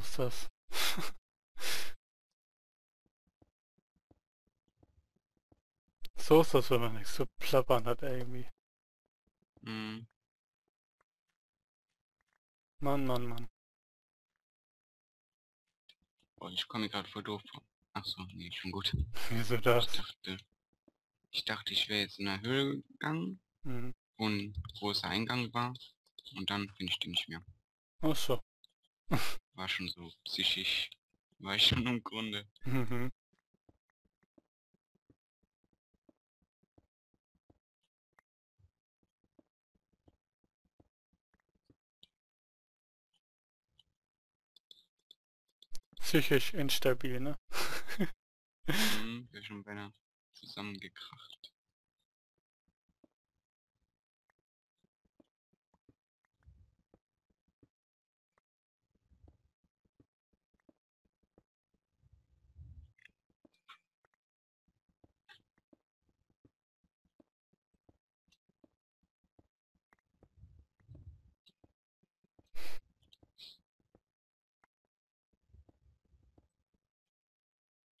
Pff. So ist das, wenn man nichts zu plappern hat irgendwie. Mhm. Mann, Mann, Mann. Boah, ich komme gerade voll doof vor. Achso, nee, schon gut. Wieso das? Ich dachte, ich wäre jetzt in der Höhle gegangen, mhm, wo ein großer Eingang war, und dann finde ich den nicht mehr. Ach so. War schon so psychisch, war ich schon im Grunde. Mhm. Psychisch instabil, ne? Mhm, wir schon beinahe zusammengekracht.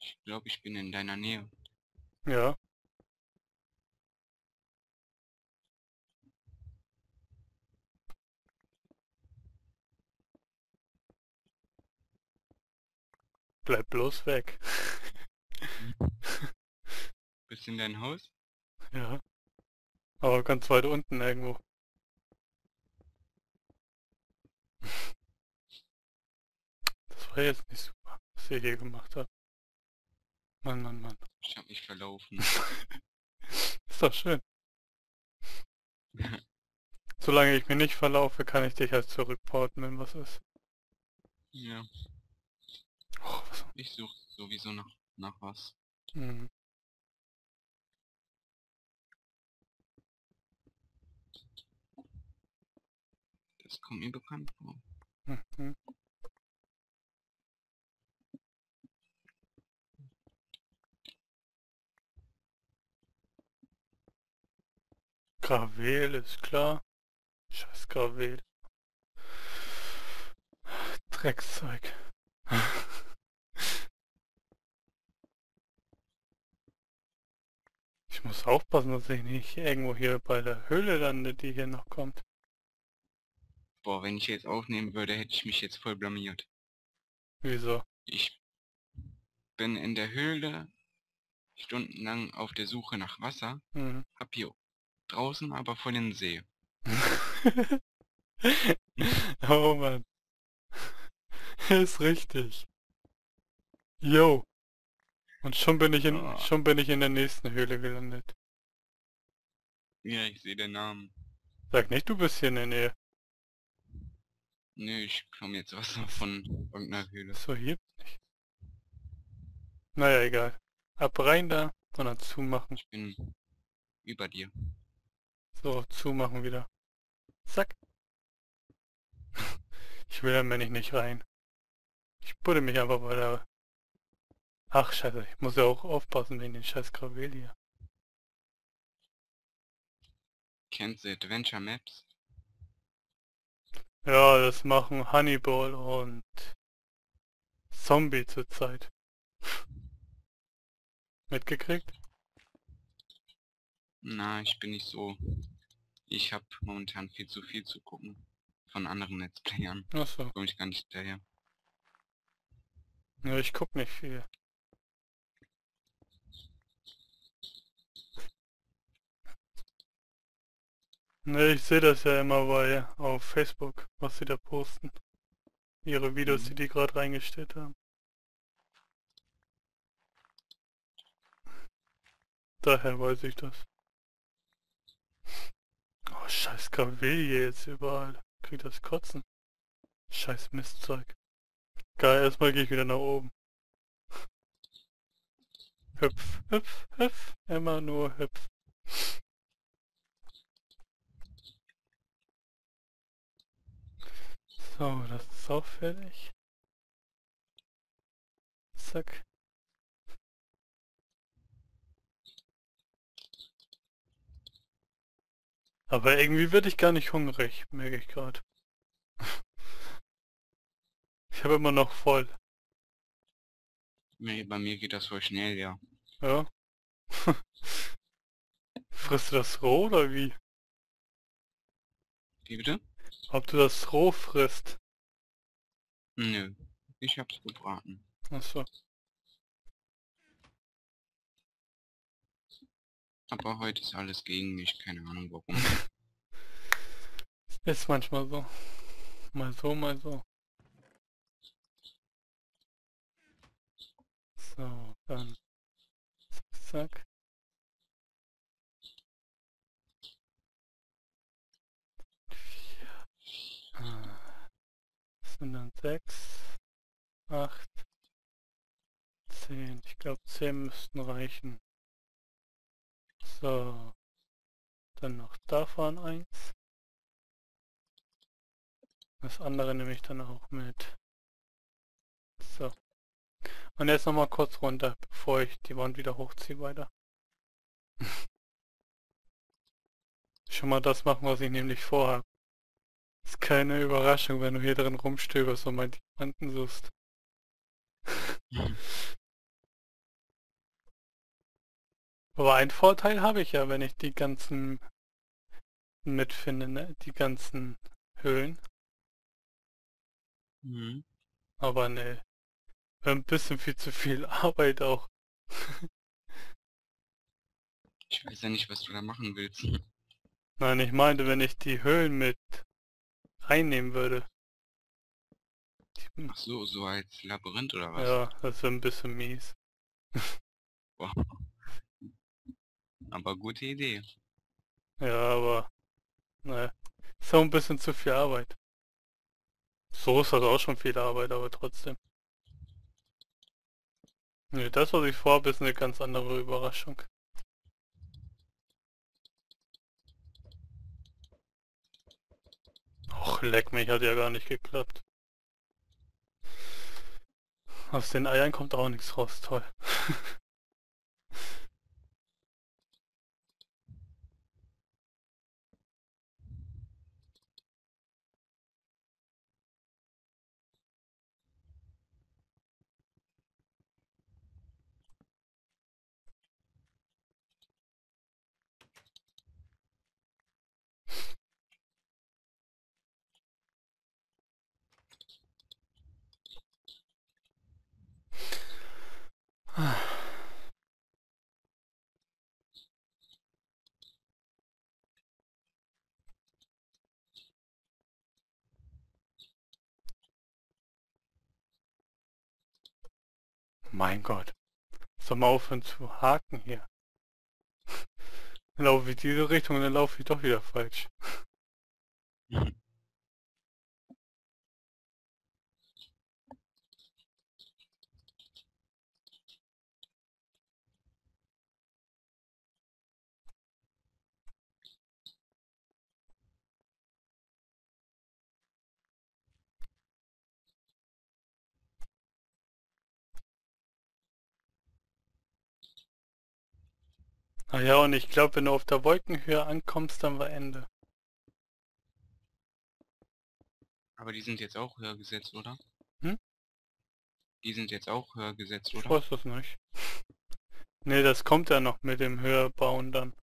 Ich glaube, ich bin in deiner Nähe. Ja. Bleib bloß weg. Bist du in dein Haus? Ja. Aber ganz weit unten irgendwo. Das war jetzt nicht super, was ihr hier gemacht habt. Mann, Mann, Mann. Ich hab mich verlaufen. Ist doch schön. Solange ich mir nicht verlaufe, kann ich dich halt zurückporten, wenn was ist. Ja. Oh, was? Ich suche sowieso nach was. Mhm. Das kommt mir bekannt vor. Mhm. Gravel ist klar. Scheiß Gravel. Dreckszeug. Ich muss aufpassen, dass ich nicht irgendwo hier bei der Höhle lande, die hier noch kommt. Boah, wenn ich jetzt aufnehmen würde, hätte ich mich jetzt voll blamiert. Wieso? Ich bin in der Höhle stundenlang auf der Suche nach Wasser. Mhm. Hab hier draußen aber vor den See. Oh Mann. Ist richtig. Yo. Und schon bin ich in der nächsten Höhle gelandet. Ja, ich sehe den Namen. Sag nicht, du bist hier in der Nähe. Nö, ich komme jetzt was von irgendeiner Höhle. So, hier bin ich. Naja, egal. Ab rein da und dann zumachen. Ich bin über dir. So, zumachen wieder. Zack. Ich will dann, wenn ich nicht rein. Ich buddel mich einfach bei der... Ach, scheiße, ich muss ja auch aufpassen wegen den scheiß Gravel hier. Kennst du Adventure Maps? Ja, das machen Honeyball und Zombie zurzeit. Mitgekriegt? Na, ich bin nicht so... Ich habe momentan viel zu gucken von anderen Let's Playern. Ach so. Komme ich gar nicht daher. Ja, ich guck nicht viel. Ne, ich sehe das ja immer bei auf Facebook, was sie da posten. Ihre Videos, mhm, die gerade reingestellt haben. Daher weiß ich das. Oh, scheiß Kavilie jetzt überall. Krieg das Kotzen. Scheiß Mistzeug. Geil, erstmal gehe ich wieder nach oben. Hüpf, hüpf, hüpf. Immer nur hüpf. So, das ist auch fertig. Zack. Aber irgendwie werde ich gar nicht hungrig, merke ich gerade. Ich habe immer noch voll. Nee, bei mir geht das voll schnell, ja. Ja? Frisst du das roh oder wie? Wie bitte? Ob du das roh frisst? Nö, ich hab's gebraten. Achso. Aber heute ist alles gegen mich, keine Ahnung warum. Ist manchmal so. Mal so, mal so. So, dann... Zack. Und dann 6, 8, 10. Ich glaube 10 müssten reichen. So. Dann noch davon 1. Das andere nehme ich dann auch mit. So. Und jetzt nochmal kurz runter, bevor ich die Wand wieder hochziehe weiter. Schon mal das machen, was ich nämlich vorhabe. Ist keine Überraschung, wenn du hier drin rumstöberst und mal Diamanten suchst. Aber einen Vorteil habe ich ja, wenn ich die ganzen mitfinde, ne? Die ganzen Höhlen. Mhm. Aber ne, ein bisschen viel zu viel Arbeit auch. Ich weiß ja nicht, was du da machen willst. Nein, ich meinte, wenn ich die Höhlen mit einnehmen würde. Ach so, so als Labyrinth oder was? Ja, das wäre ein bisschen mies. Wow. Aber gute Idee. Ja, aber... Naja, ist auch ein bisschen zu viel Arbeit. So ist das auch schon viel Arbeit, aber trotzdem. Nee, das, was ich vorhabe, ist eine ganz andere Überraschung. Och, leck mich, hat ja gar nicht geklappt. Aus den Eiern kommt auch nichts raus, toll. Mein Gott, soll mal aufhören zu haken hier. Dann laufe ich diese Richtung und dann laufe ich doch wieder falsch. Ah ja, und ich glaube, wenn du auf der Wolkenhöhe ankommst, dann war Ende. Aber die sind jetzt auch höher gesetzt, oder? Hm? Die sind jetzt auch höher gesetzt, oder? Ich weiß das nicht. Nee, das kommt ja noch mit dem Höherbauen dann.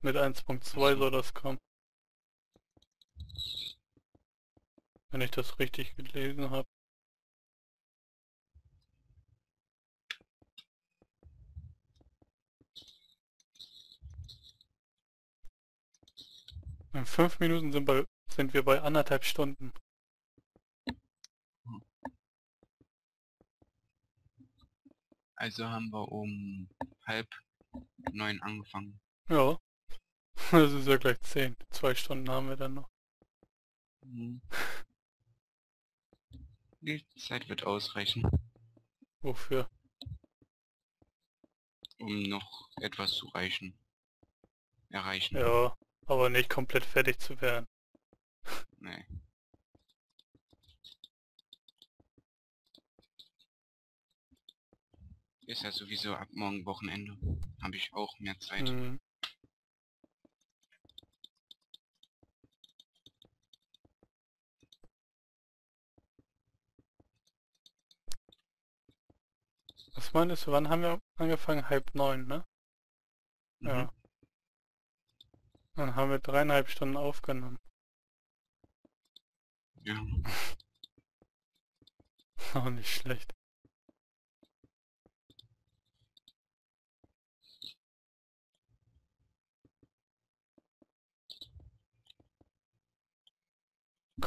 Mit 1.2 soll das kommen. Wenn ich das richtig gelesen habe. In 5 Minuten sind wir bei 1,5 Stunden. Also haben wir um 8:30 angefangen. Ja. Das ist ja gleich 10. 2 Stunden haben wir dann noch. Die Zeit wird ausreichen. Wofür? Um noch etwas zu erreichen. Ja. Aber nicht komplett fertig zu werden. Nee. Ist ja sowieso ab morgen Wochenende. Habe ich auch mehr Zeit. Mhm. Das meinst du, wann haben wir angefangen? 8:30, ne? Mhm. Ja. Dann haben wir 3,5 Stunden aufgenommen. Ja. Auch nicht schlecht.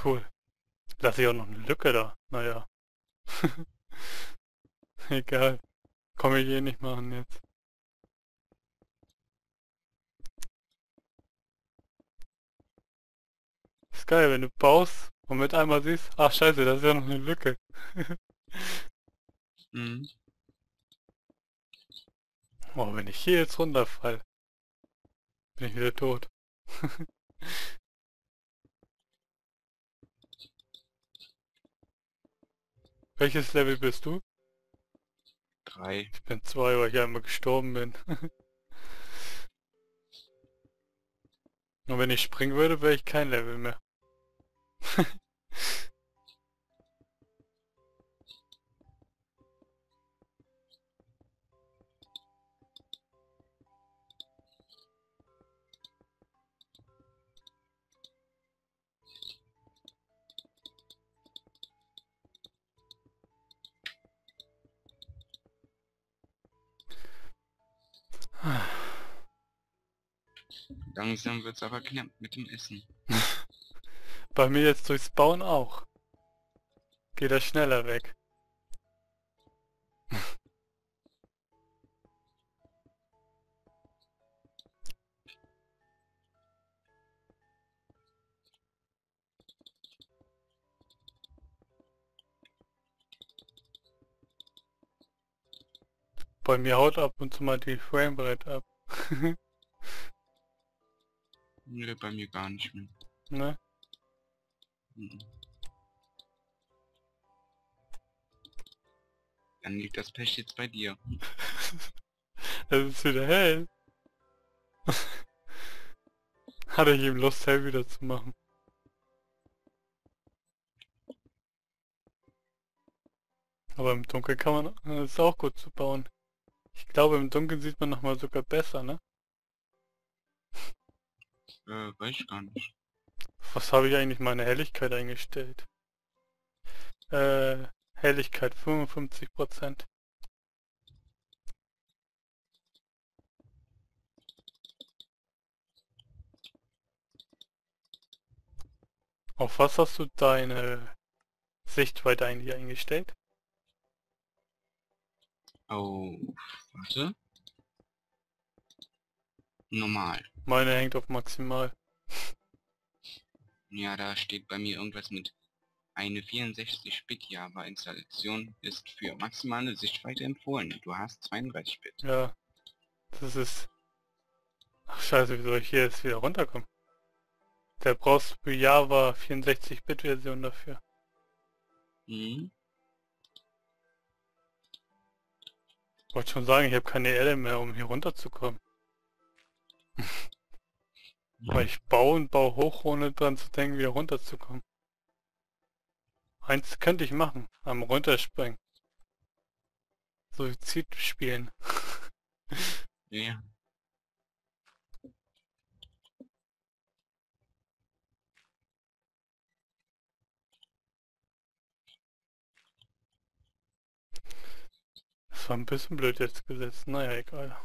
Cool. Jetzt lasse ich auch noch eine Lücke da. Naja. Egal. Komme ich eh nicht machen jetzt. Ist geil, wenn du baust und mit einmal siehst, ach scheiße, das ist ja noch eine Lücke. Mhm. Oh, wenn ich hier jetzt runterfall, bin ich wieder tot. Welches Level bist du? 3. Ich bin 2, weil ich einmal gestorben bin. Und wenn ich springen würde, wäre ich kein Level mehr. Langsam wird's aber knapp mit dem Essen. Bei mir jetzt durchs Bauen auch. Geht das schneller weg. Bei mir haut ab und zu mal die Framerate ab. Nee, bei mir gar nicht mehr. Ne? Mhm. Dann liegt das Pech jetzt bei dir. Das ist wieder hell. Hatte ich eben Lust, hell wieder zu machen. Aber im Dunkeln kann man... Das ist auch gut zu bauen. Ich glaube, im Dunkeln sieht man nochmal sogar besser, ne? Weiß ich gar nicht. Was habe ich eigentlich meine Helligkeit eingestellt? Helligkeit 55%. Auf was hast du deine Sichtweite eigentlich eingestellt? Oh, warte. Normal. Meine hängt auf maximal. Ja, da steht bei mir irgendwas mit eine 64-Bit Java Installation ist für maximale Sichtweite empfohlen. Du hast 32-Bit. Ja, das ist... Ach scheiße, wie soll ich hier jetzt wieder runterkommen? Da brauchst du Java 64-Bit Version dafür. Mhm. Wollte schon sagen, ich habe keine Erde mehr, um hier runterzukommen. Weil ich baue und baue hoch, ohne dran zu denken, wieder runterzukommen. Eins könnte ich machen, am runterspringen. Suizid spielen. Ja. Das war ein bisschen blöd jetzt gesetzt, naja, egal.